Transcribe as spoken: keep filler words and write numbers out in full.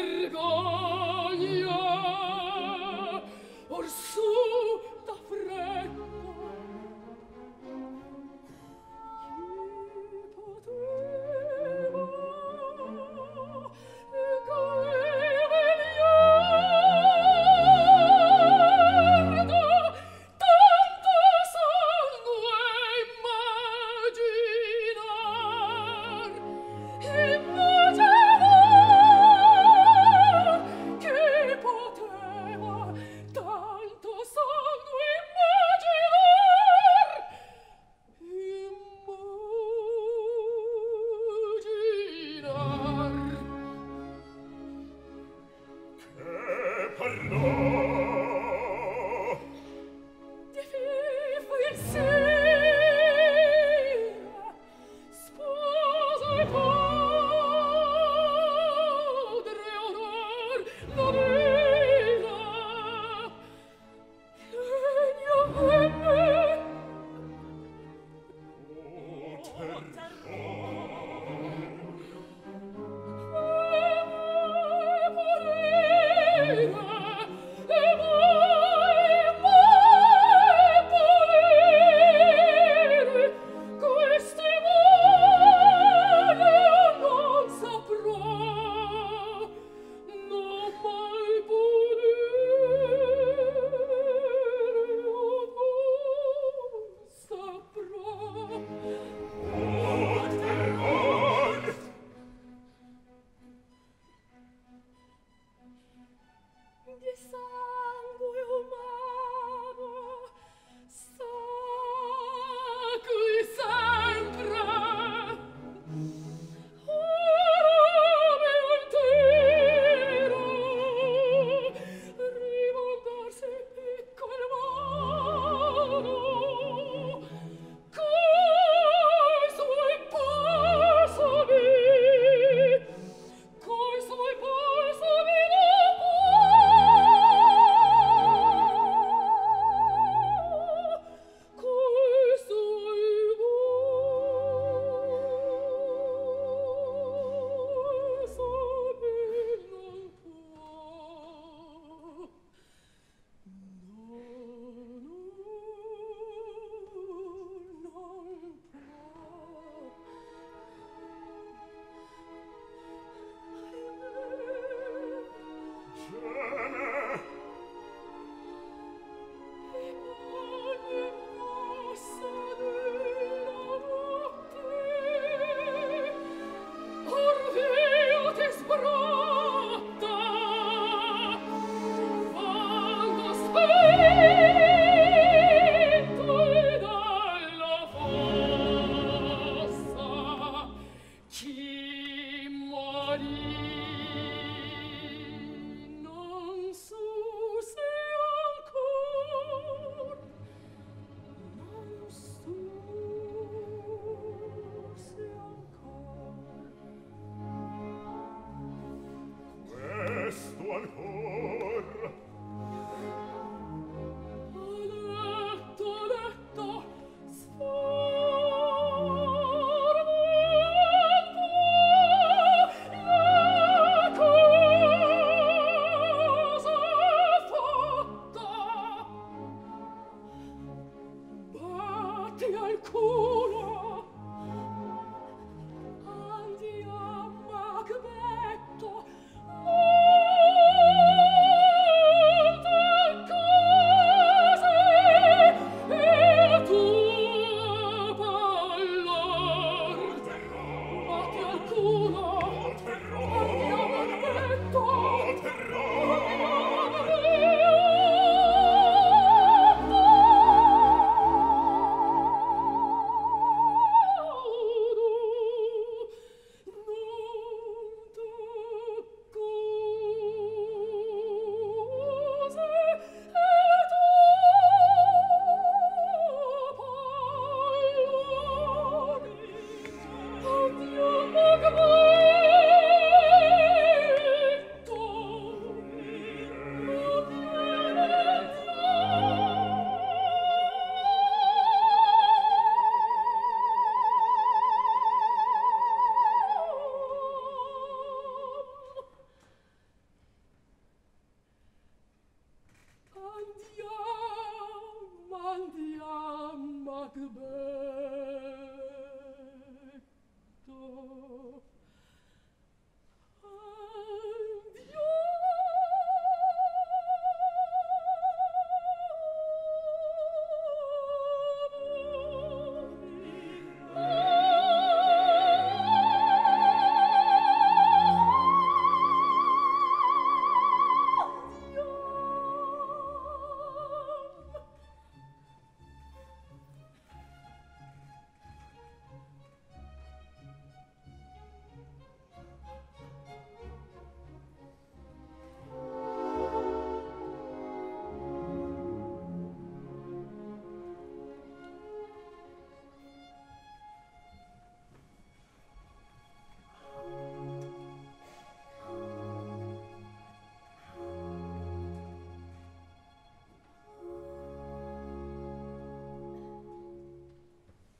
vergogna orsù da freddo chi poteva convenire tanto sangue immaginar e What do you